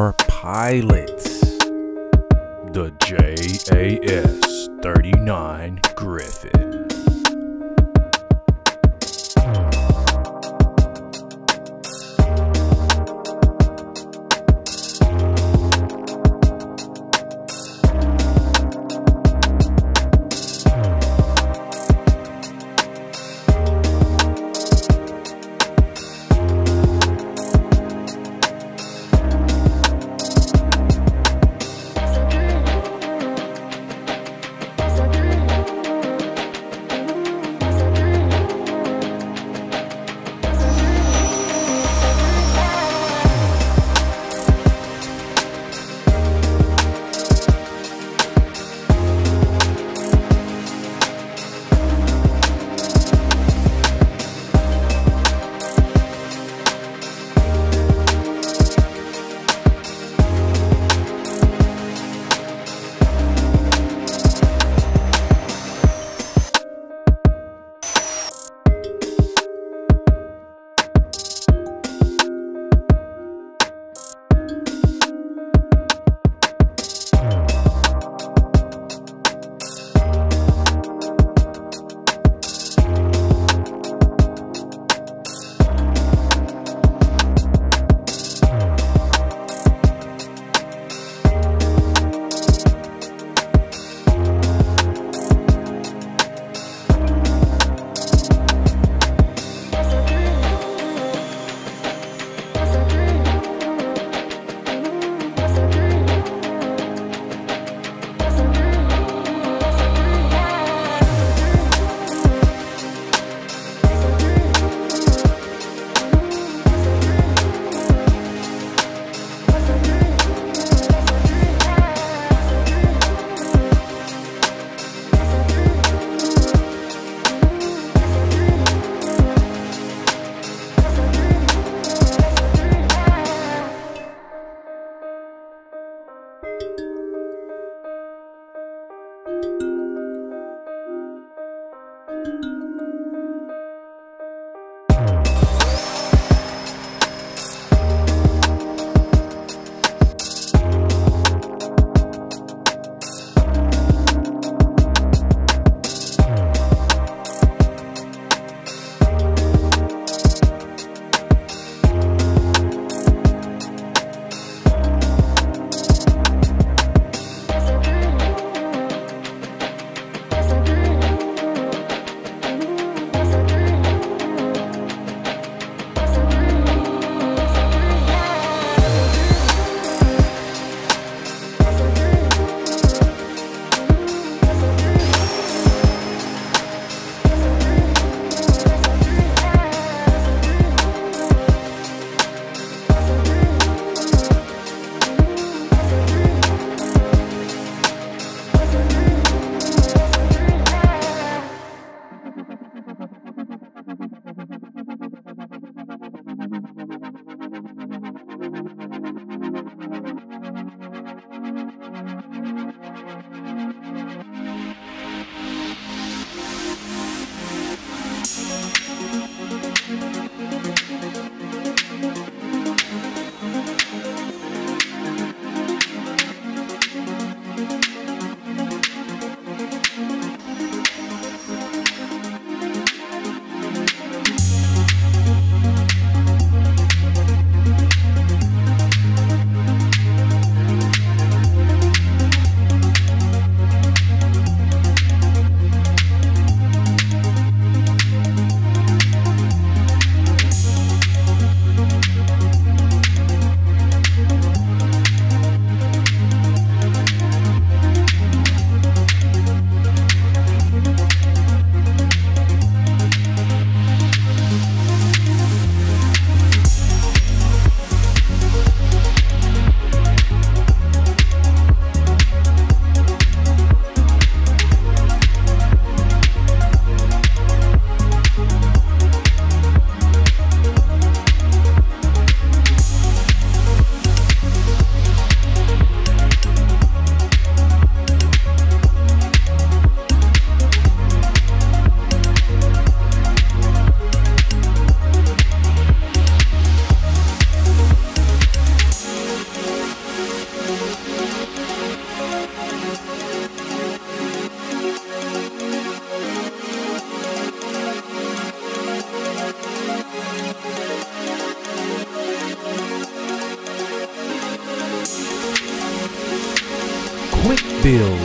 Car Pilot, the JAS 39 Griffin. Quick Build.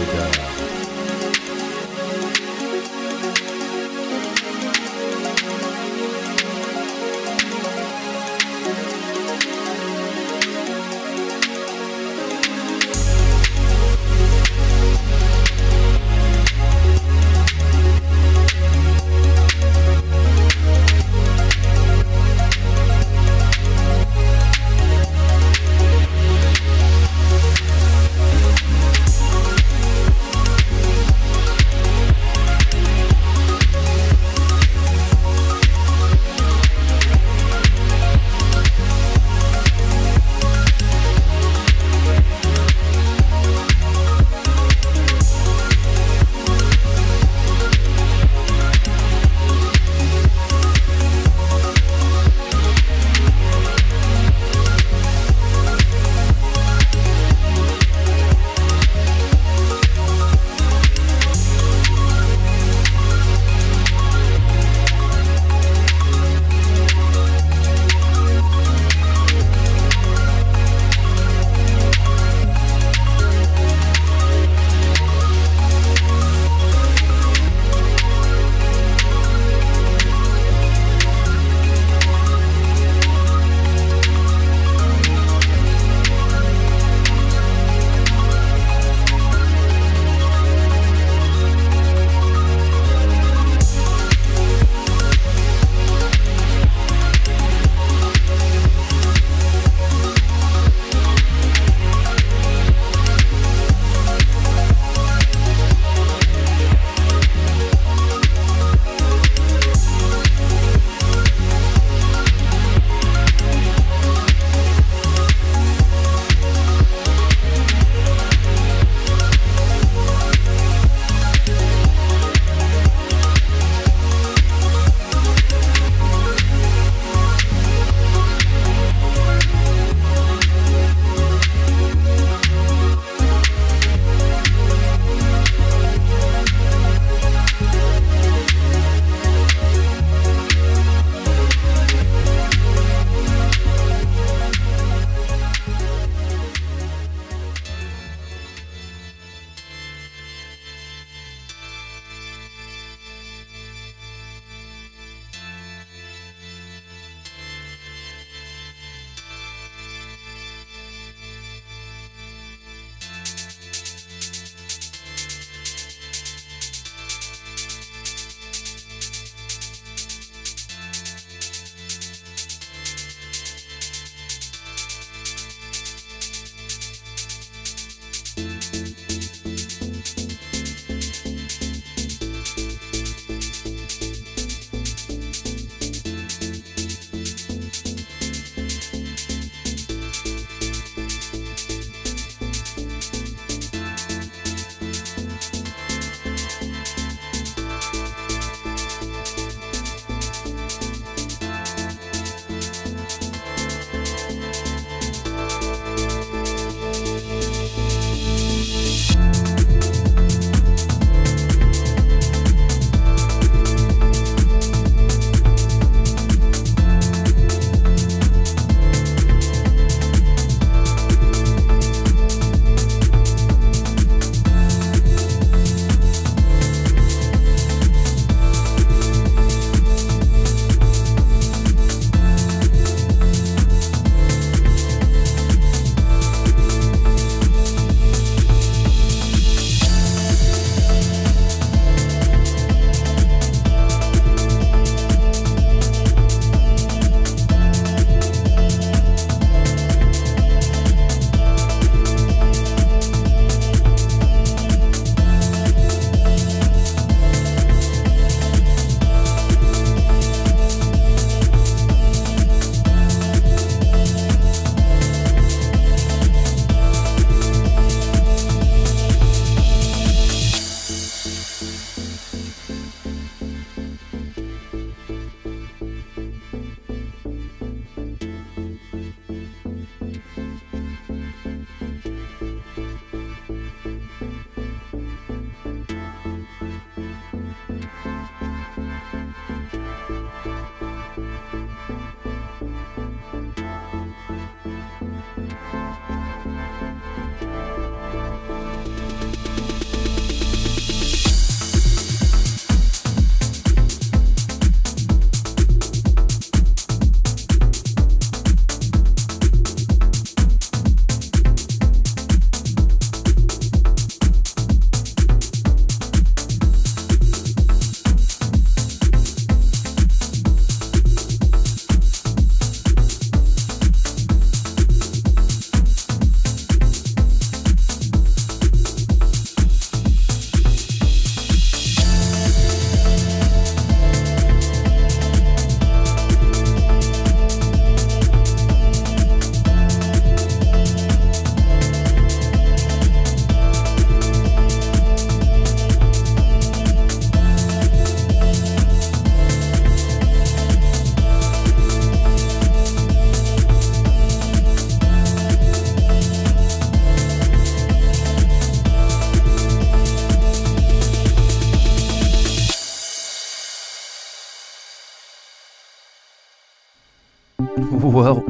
Well,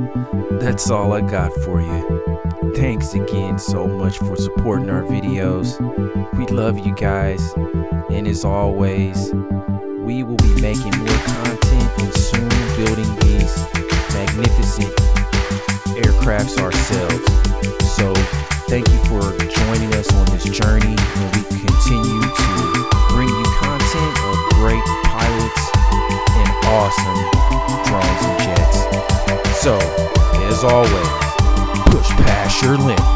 that's all I got for you. Thanks again so much for supporting our videos. We love you guys. And as always, we will be making more content and soon building these magnificent aircrafts ourselves. So thank you for joining us on this journey, and we continue to bring you content of great pilots and awesome drones and jets. So, as always, push past your limit.